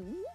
Ooh.